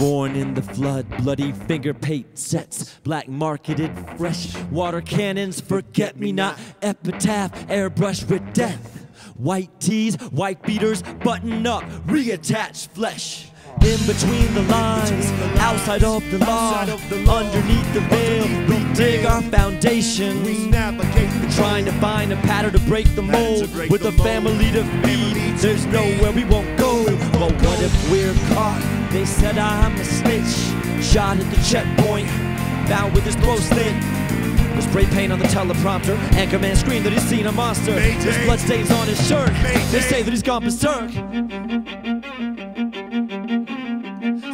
Born in the flood, bloody finger paint sets, black marketed fresh water cannons, forget me not, epitaph, airbrush with death. White tees, white beaters, button up, reattach flesh. In between the lines, outside of the law, underneath the veil, we dig our foundations. We navigate, trying to find a pattern to break the mold. With a family to feed, there's nowhere we won't go. But what if we're caught? They said I'm a snitch. Shot at the checkpoint, bound with his throat slit. There's spray paint on the teleprompter. Anchorman screamed that he's seen a monster. Mayday. There's bloodstains on his shirt. Mayday. They say that he's gone berserk.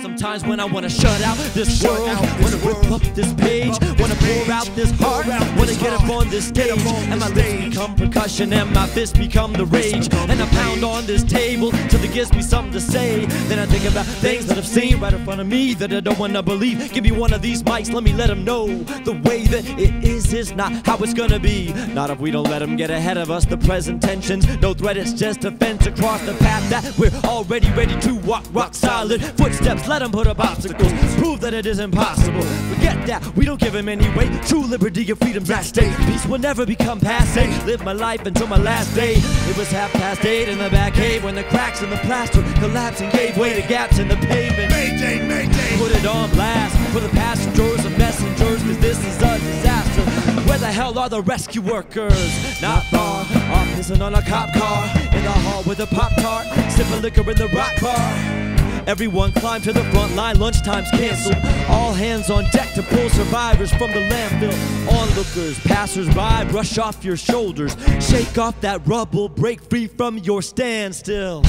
Sometimes when I wanna shut out this world, wanna rip up this page, wanna pour out this heart, wanna get up on this stage, and my lips become percussion, and my fists become the rage, and I pound on this table till it gives me something to say. Then I think about things that I've seen right in front of me that I don't wanna believe. Give me one of these mics, let me let them know the way that it is not how it's gonna be. Not if we don't let them get ahead of us. The present tensions, no threat, it's just a fence across the path that we're already ready to walk. Rock solid footsteps, let them put up obstacles, prove that it is impossible. Forget that, we don't give him any weight. True liberty and freedom's at stake. Peace will never become passe. Live my life until my last day. It was 8:30 in the back cave when the cracks in the plaster collapsed and gave way to gaps in the pavement. Mayday, mayday. Put it on blast for the passengers and messengers, cause this is a disaster. Where the hell are the rescue workers? Not far, off pissing on a cop car, in the hall with a Pop-Tart, sipping liquor in the rock bar. Everyone climbed to the front line, lunchtime's canceled. All hands on deck to pull survivors from the landfill. Onlookers, passers-by, brush off your shoulders. Shake off that rubble, break free from your standstill.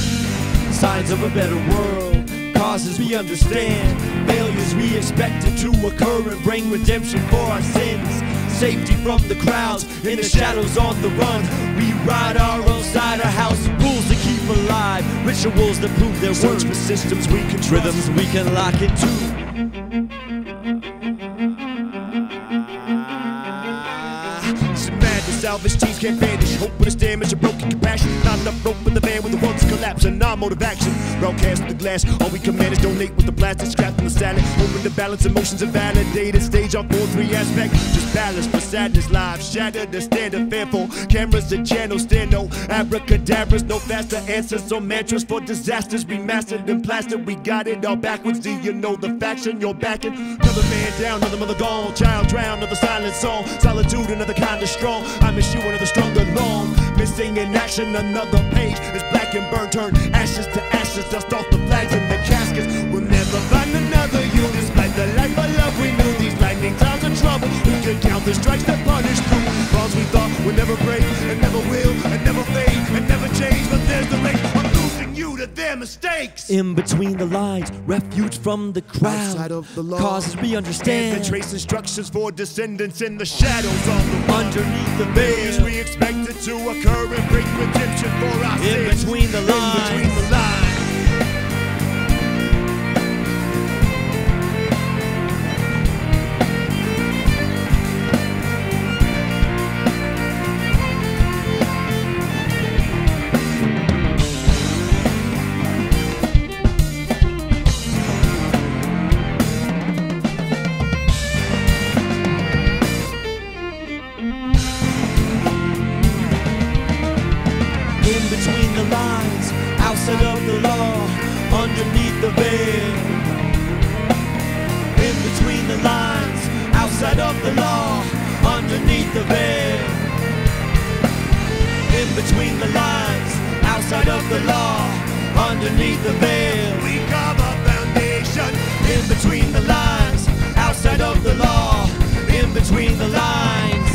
Signs of a better world, causes we understand. Failures we expected to occur and bring redemption for our sins. Safety from the crowds, in the shadows on the run. We ride our own side, our house rules to keep alive. Rituals that prove their worth. Search for systems we can trust, rhythms we can lock into. Some madness, salvage teams can't vanish. Hope with its damage, a broken compassion. Not enough rope in the van when the world's collapsing. Our mode of action, broadcast with the glass. All we command is donate with the plastic, scrap in the salad. Hoping to balance emotions and validate and stage on 4-3 aspect. Just ballast for sadness, lives shattered to stand up fearful. Cameras and channels stand no abracadabras, no faster answers or mantras for disasters. Remastered and plastered, we got it all backwards. Do you know the faction you're backing? Another man down, another mother gone. Child drowned, another silent song. Solitude, another kind of strong. I miss you, another stronger long. Missing in action, another page is black and burned, turn ashes to ashes, dust off the flags and the caskets. We'll never find another you, despite the life of love we knew. These lightning clouds are trouble, who can count the strikes that punish through? Bonds we thought would never break, and never will, and never fade, and never change, but there's the race. I'm losing you to their mistakes. In between the lines, refuge from the crowd, outside of the law, causes we understand. And trace instructions for descendants in the shadows of the world. Underneath the veils we expected to occur and bring redemption for our sins. Between the lines, in between the lines. Between the lines, outside of the law, underneath the veil. In between the lines, outside of the law, underneath the veil. In between the lines, outside of the law, underneath the veil. We carve a foundation. In between the lines, outside of the law, in between the lines.